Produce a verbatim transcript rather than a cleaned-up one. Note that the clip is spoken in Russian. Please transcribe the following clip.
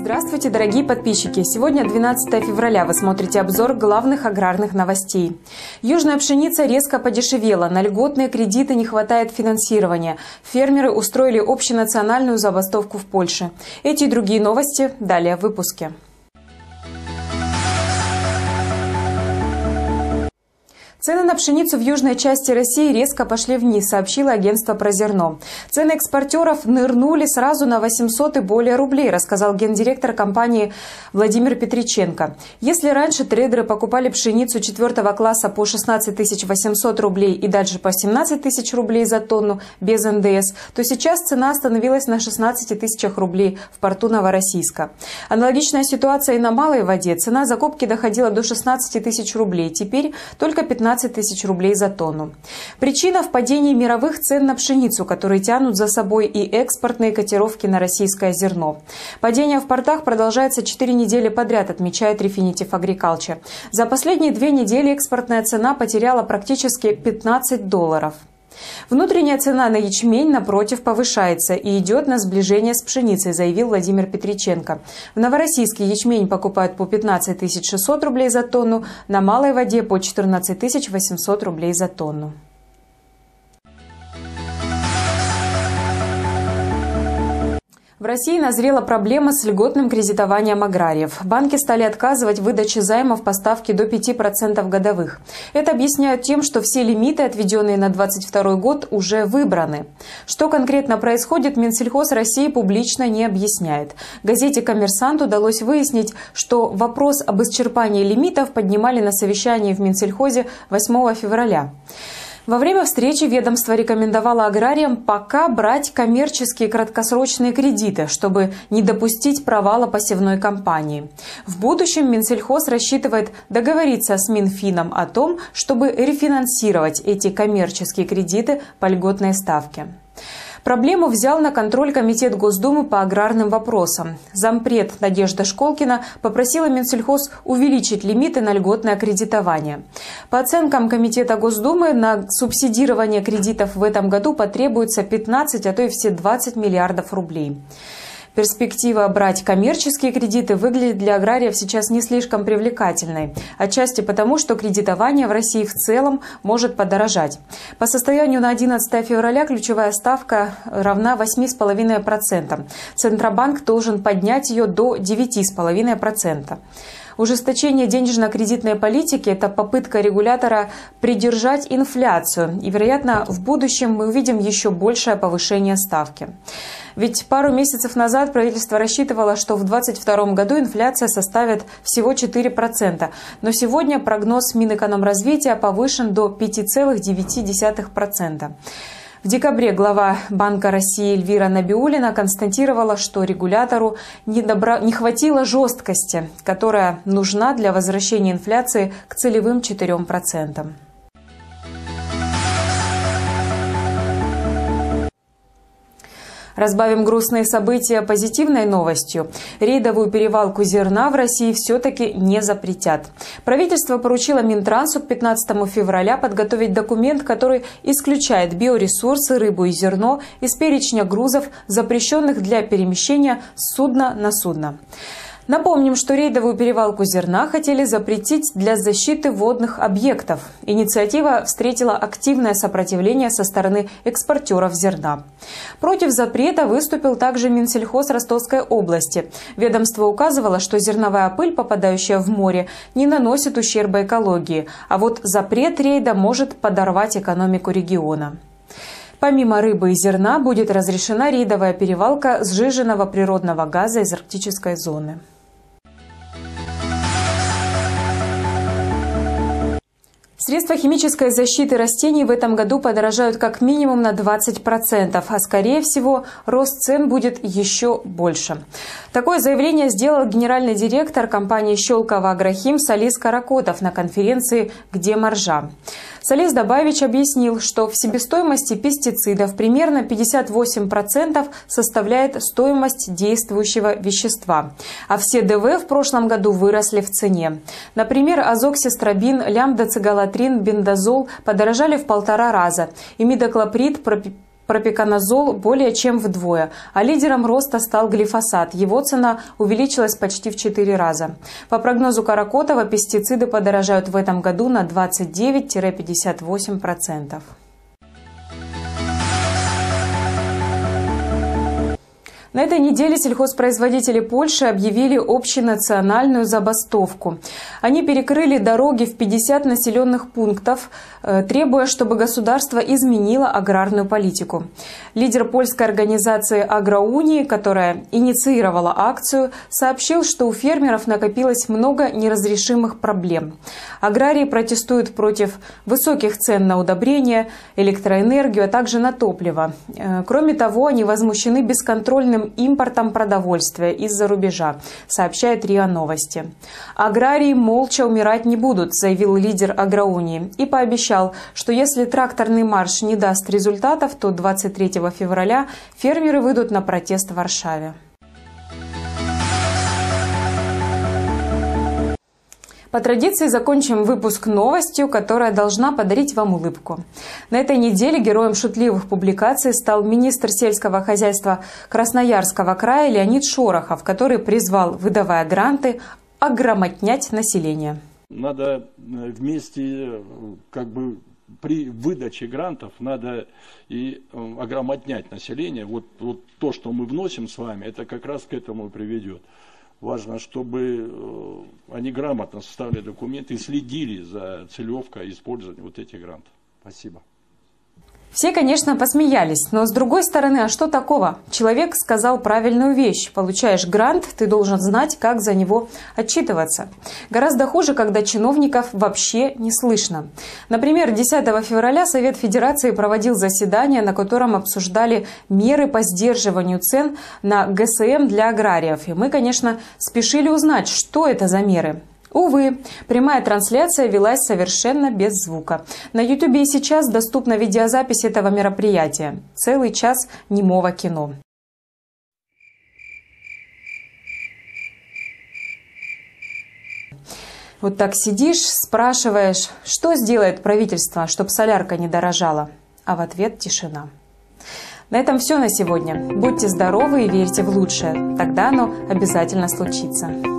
Здравствуйте, дорогие подписчики! Сегодня двенадцатое февраля. Вы смотрите обзор главных аграрных новостей. Южная пшеница резко подешевела. На льготные кредиты не хватает финансирования. Фермеры устроили общенациональную забастовку в Польше. Эти и другие новости далее в выпуске. Цены на пшеницу в южной части России резко пошли вниз, сообщило агентство «Про зерно». Цены экспортеров нырнули сразу на восемьсот и более рублей, рассказал гендиректор компании Владимир Петриченко. Если раньше трейдеры покупали пшеницу четвертого класса по шестнадцать тысяч восемьсот рублей и дальше по семнадцать тысяч рублей за тонну без эн дэ эс, то сейчас цена остановилась на шестнадцати тысячах рублей в порту Новороссийска. Аналогичная ситуация и на малой воде. Цена закупки доходила до шестнадцати тысяч рублей, теперь только пятнадцать тысяч рублей за тонну. Причина в падении мировых цен на пшеницу, которые тянут за собой и экспортные котировки на российское зерно. Падение в портах продолжается четыре недели подряд, отмечает Refinitiv Agriculture. За последние две недели экспортная цена потеряла практически пятнадцать долларов. Внутренняя цена на ячмень, напротив, повышается и идет на сближение с пшеницей, заявил Владимир Петриченко. В Новороссийске ячмень покупают по пятнадцать тысяч шестьсот рублей за тонну, на малой воде по четырнадцать тысяч восемьсот рублей за тонну. В России назрела проблема с льготным кредитованием аграриев. Банки стали отказывать в выдаче займов по ставке до пяти процентов годовых. Это объясняют тем, что все лимиты, отведенные на двадцать второй год, уже выбраны. Что конкретно происходит, Минсельхоз России публично не объясняет. Газете «Коммерсант» удалось выяснить, что вопрос об исчерпании лимитов поднимали на совещании в Минсельхозе восьмого февраля. Во время встречи ведомство рекомендовало аграриям пока брать коммерческие краткосрочные кредиты, чтобы не допустить провала посевной кампании. В будущем Минсельхоз рассчитывает договориться с Минфином о том, чтобы рефинансировать эти коммерческие кредиты по льготной ставке. Проблему взял на контроль Комитет Госдумы по аграрным вопросам. Зампред Надежда Школкина попросила Минсельхоз увеличить лимиты на льготное кредитование. По оценкам Комитета Госдумы, на субсидирование кредитов в этом году потребуется пятнадцать, а то и все двадцать миллиардов рублей. Перспектива брать коммерческие кредиты выглядит для аграриев сейчас не слишком привлекательной. Отчасти потому, что кредитование в России в целом может подорожать. По состоянию на одиннадцатое февраля ключевая ставка равна восьми целым пяти десятым процента. Центробанк должен поднять ее до девяти целых пяти десятых процента. Ужесточение денежно-кредитной политики – это попытка регулятора придержать инфляцию. И, вероятно, в будущем мы увидим еще большее повышение ставки. Ведь пару месяцев назад правительство рассчитывало, что в две тысячи двадцать втором году инфляция составит всего четыре процента. Но сегодня прогноз Минэкономразвития повышен до пяти целых девяти десятых процента. В декабре глава Банка России Эльвира Набиуллина констатировала, что регулятору не, добра... не хватило жесткости, которая нужна для возвращения инфляции к целевым четырем процентам. Разбавим грустные события позитивной новостью. Рейдовую перевалку зерна в России все-таки не запретят. Правительство поручило Минтрансу к пятнадцатому февраля подготовить документ, который исключает биоресурсы, рыбу и зерно из перечня грузов, запрещенных для перемещения с судна на судно. Напомним, что рейдовую перевалку зерна хотели запретить для защиты водных объектов. Инициатива встретила активное сопротивление со стороны экспортеров зерна. Против запрета выступил также Минсельхоз Ростовской области. Ведомство указывало, что зерновая пыль, попадающая в море, не наносит ущерба экологии, а вот запрет рейда может подорвать экономику региона. Помимо рыбы и зерна будет разрешена рейдовая перевалка сжиженного природного газа из арктической зоны. Средства химической защиты растений в этом году подорожают как минимум на двадцать процентов, а скорее всего рост цен будет еще больше. Такое заявление сделал генеральный директор компании «Щелкова Аграхим» Салис Каракотов на конференции «Где маржа?». Салис Добаевич объяснил, что в себестоимости пестицидов примерно пятьдесят восемь процентов составляет стоимость действующего вещества, а все дэ вэ в прошлом году выросли в цене. Например, азоксистрабин, лямбда цигала, бендазол подорожали в полтора раза, имидаклоприд, пропиканозол, пропиканозол более чем вдвое, а лидером роста стал глифосат. Его цена увеличилась почти в четыре раза. По прогнозу Каракотова, пестициды подорожают в этом году на двадцать девять — пятьдесят восемь процентов. На этой неделе сельхозпроизводители Польши объявили общенациональную забастовку. Они перекрыли дороги в пятьдесят населенных пунктов, требуя, чтобы государство изменило аграрную политику. Лидер польской организации «Агроунии», которая инициировала акцию, сообщил, что у фермеров накопилось много неразрешимых проблем. Аграрии протестуют против высоких цен на удобрения, электроэнергию, а также на топливо. Кроме того, они возмущены бесконтрольным импортом продовольствия из-за рубежа, сообщает РИА Новости. Аграрии молча умирать не будут, заявил лидер Агроунии и пообещал, что если тракторный марш не даст результатов, то двадцать третьего февраля фермеры выйдут на протест в Варшаве. По традиции закончим выпуск новостью, которая должна подарить вам улыбку. На этой неделе героем шутливых публикаций стал министр сельского хозяйства Красноярского края Леонид Шорохов, который призвал, выдавая гранты, ограмотнять население. Надо вместе, как бы, при выдаче грантов надо и ограмотнять население. Вот, вот то, что мы вносим с вами, это как раз к этому и приведет. Важно, чтобы они грамотно составляли документы и следили за целевкой использования вот этих грантов. Спасибо. Все, конечно, посмеялись, но с другой стороны, а что такого? Человек сказал правильную вещь. Получаешь грант, ты должен знать, как за него отчитываться. Гораздо хуже, когда чиновников вообще не слышно. Например, десятого февраля Совет Федерации проводил заседание, на котором обсуждали меры по сдерживанию цен на ГСМ для аграриев. И мы, конечно, спешили узнать, что это за меры. Увы, прямая трансляция велась совершенно без звука. На ютубе и сейчас доступна видеозапись этого мероприятия. Целый час немого кино. Вот так сидишь, спрашиваешь, что сделает правительство, чтобы солярка не дорожала. А в ответ тишина. На этом все на сегодня. Будьте здоровы и верьте в лучшее. Тогда оно обязательно случится.